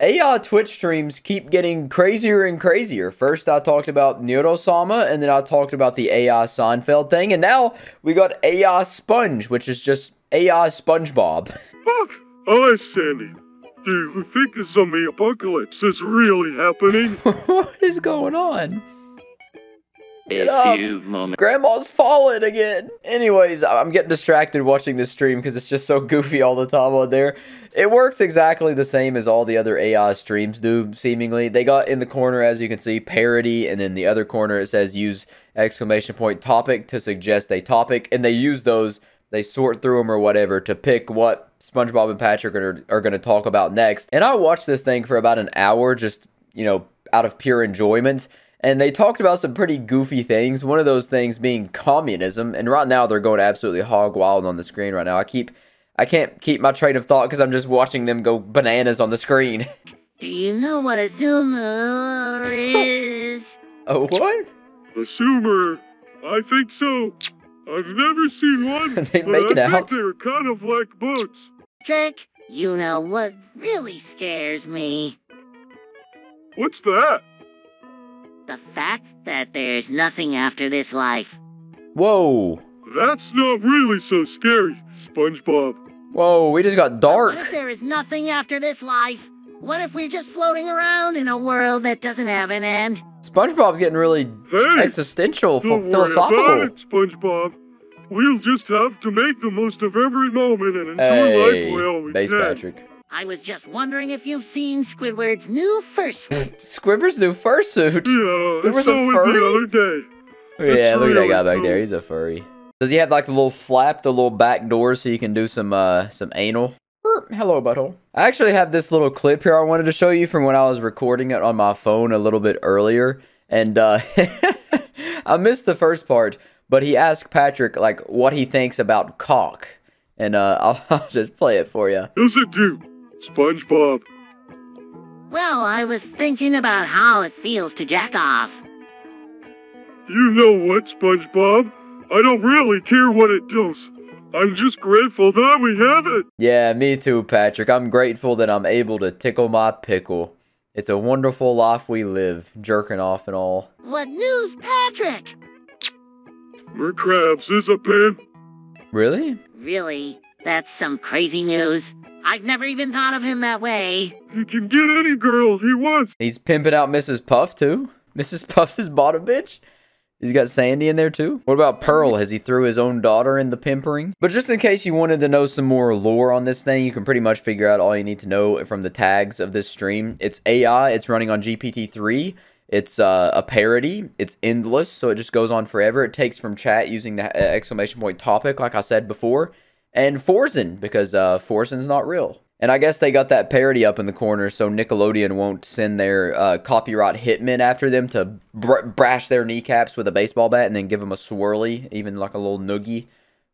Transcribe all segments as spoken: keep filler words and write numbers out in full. A I Twitch streams keep getting crazier and crazier. First, I talked about Neuro-sama, and then I talked about the A I Seinfeld thing, and now we got A I Sponge, which is just A I SpongeBob. Look, hi, Sandy. Do you think the zombie apocalypse is really happening? What is going on? A few moments. Grandma's fallen again. Anyways, I'm getting distracted watching this stream because it's just so goofy all the time on there. It works exactly the same as all the other A I streams do, seemingly. They got in the corner, as you can see, parody, and then the other corner it says use exclamation point topic to suggest a topic, and they use those. They sort through them or whatever to pick what SpongeBob and Patrick are, are going to talk about next. And I watched this thing for about an hour just, you know, out of pure enjoyment. And they talked about some pretty goofy things, one of those things being communism. And right now they're going absolutely hog wild on the screen right now. I keep, I can't keep my train of thought because I'm just watching them go bananas on the screen. Do you know what a zoomer is? A what? A zoomer? I think so. I've never seen one, they but make it I out. Think they're kind of like boats. Trick, you know what really scares me? What's that? The fact that there's nothing after this life. Whoa. That's not really so scary, SpongeBob. Whoa, we just got dark. But what if there is nothing after this life? What if we're just floating around in a world that doesn't have an end? SpongeBob's getting really hey, existential, don't philosophical. Worry about it, SpongeBob. We'll just have to make the most of every moment and enjoy hey, life while we Base can. Patrick. I was just wondering if you've seen Squidward's new fursuit. Squidward's new fursuit? Yeah, I saw it the other day. It's yeah, look at that guy back there. He's a furry. Does he have like the little flap, the little back door so you can do some uh, some anal? Hello, butthole. I actually have this little clip here I wanted to show you from when I was recording it on my phone a little bit earlier. And uh, I missed the first part, but he asked Patrick like what he thinks about cock. And uh, I'll, I'll just play it for you. Does it do? SpongeBob. Well, I was thinking about how it feels to jack off. You know what, SpongeBob? I don't really care what it does. I'm just grateful that we have it. Yeah, me too, Patrick. I'm grateful that I'm able to tickle my pickle. It's a wonderful life we live, jerking off and all. What news, Patrick? We're crabs, is a pen. Really? Really? That's some crazy news. I've never even thought of him that way. He can get any girl he wants. He's pimping out Missus Puff, too? Missus Puff's his bottom bitch? He's got Sandy in there, too? What about Pearl? Has he threw his own daughter in the pimpering? But just in case you wanted to know some more lore on this thing, you can pretty much figure out all you need to know from the tags of this stream. It's A I. It's running on G P T three. It's uh, a parody. It's endless, so it just goes on forever. It takes from chat using the exclamation point topic, like I said before. And Forzen, because uh, Forzen's not real. And I guess they got that parody up in the corner so Nickelodeon won't send their uh, copyright hitmen after them to br brash their kneecaps with a baseball bat and then give them a swirly, even like a little noogie,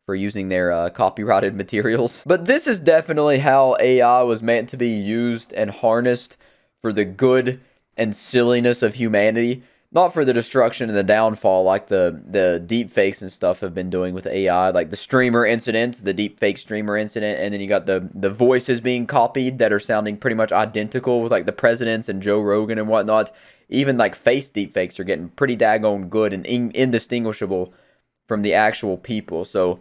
for using their uh, copyrighted materials. But this is definitely how A I was meant to be used and harnessed for the good and silliness of humanity. Not for the destruction and the downfall like the, the deepfakes and stuff have been doing with A I. Like the streamer incident, the deepfake streamer incident. And then you got the, the voices being copied that are sounding pretty much identical with like the presidents and Joe Rogan and whatnot. Even like face deepfakes are getting pretty daggone good and in, indistinguishable from the actual people. So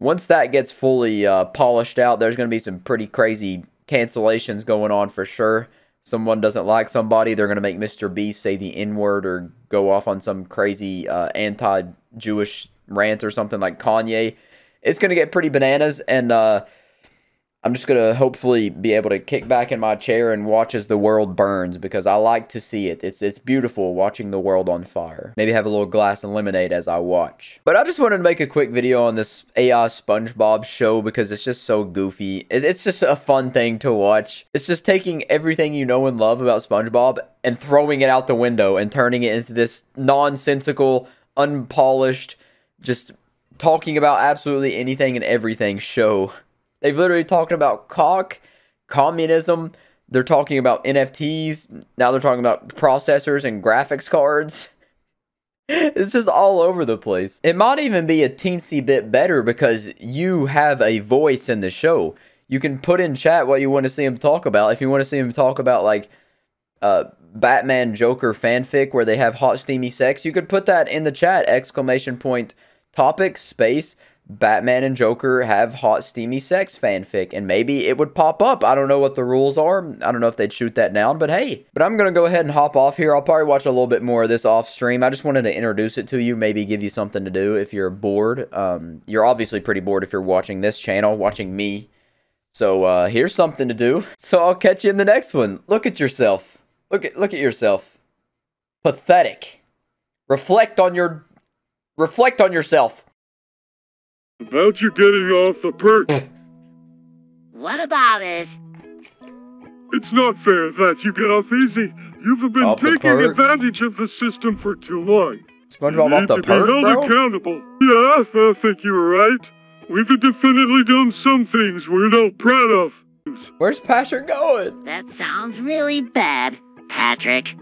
once that gets fully uh, polished out, there's going to be some pretty crazy cancellations going on for sure. Someone doesn't like somebody, they're going to make Mister Beast say the N word or go off on some crazy uh, anti-Jewish rant or something like Kanye. It's going to get pretty bananas, and uh, I'm just going to hopefully be able to kick back in my chair and watch as the world burns because I like to see it. It's, it's beautiful watching the world on fire. Maybe have a little glass of lemonade as I watch. But I just wanted to make a quick video on this A I SpongeBob show because it's just so goofy. It's just a fun thing to watch. It's just taking everything you know and love about SpongeBob and throwing it out the window and turning it into this nonsensical, unpolished, just talking about absolutely anything and everything show. They've literally talked about cock, communism. They're talking about N F Ts. Now they're talking about processors and graphics cards. It's just all over the place. It might even be a teensy bit better because you have a voice in the show. you can put in chat what you want to see him talk about. If you want to see him talk about, like, uh, Batman Joker fanfic where they have hot steamy sex, you could put that in the chat, exclamation point, topic, space, Batman and Joker have hot steamy sex fanfic, and maybe it would pop up. I don't know what the rules are. I don't know if they'd shoot that down, but hey. But I'm gonna go ahead and hop off here. I'll probably watch a little bit more of this off stream. I just wanted to introduce it to you, maybe give you something to do if you're bored. Um, you're obviously pretty bored if you're watching this channel, watching me. So uh, here's something to do. So I'll catch you in the next one. Look at yourself. Look at look at yourself. Pathetic. Reflect on your reflect on yourself. About you getting off the perch. What about it? It's not fair that you get off easy. You've been off taking advantage of the system for too long. SpongeBob you need off the to perch, be held bro? accountable. Yeah, I think you were right. We've definitely done some things we're not proud of. Where's Patrick going? That sounds really bad, Patrick.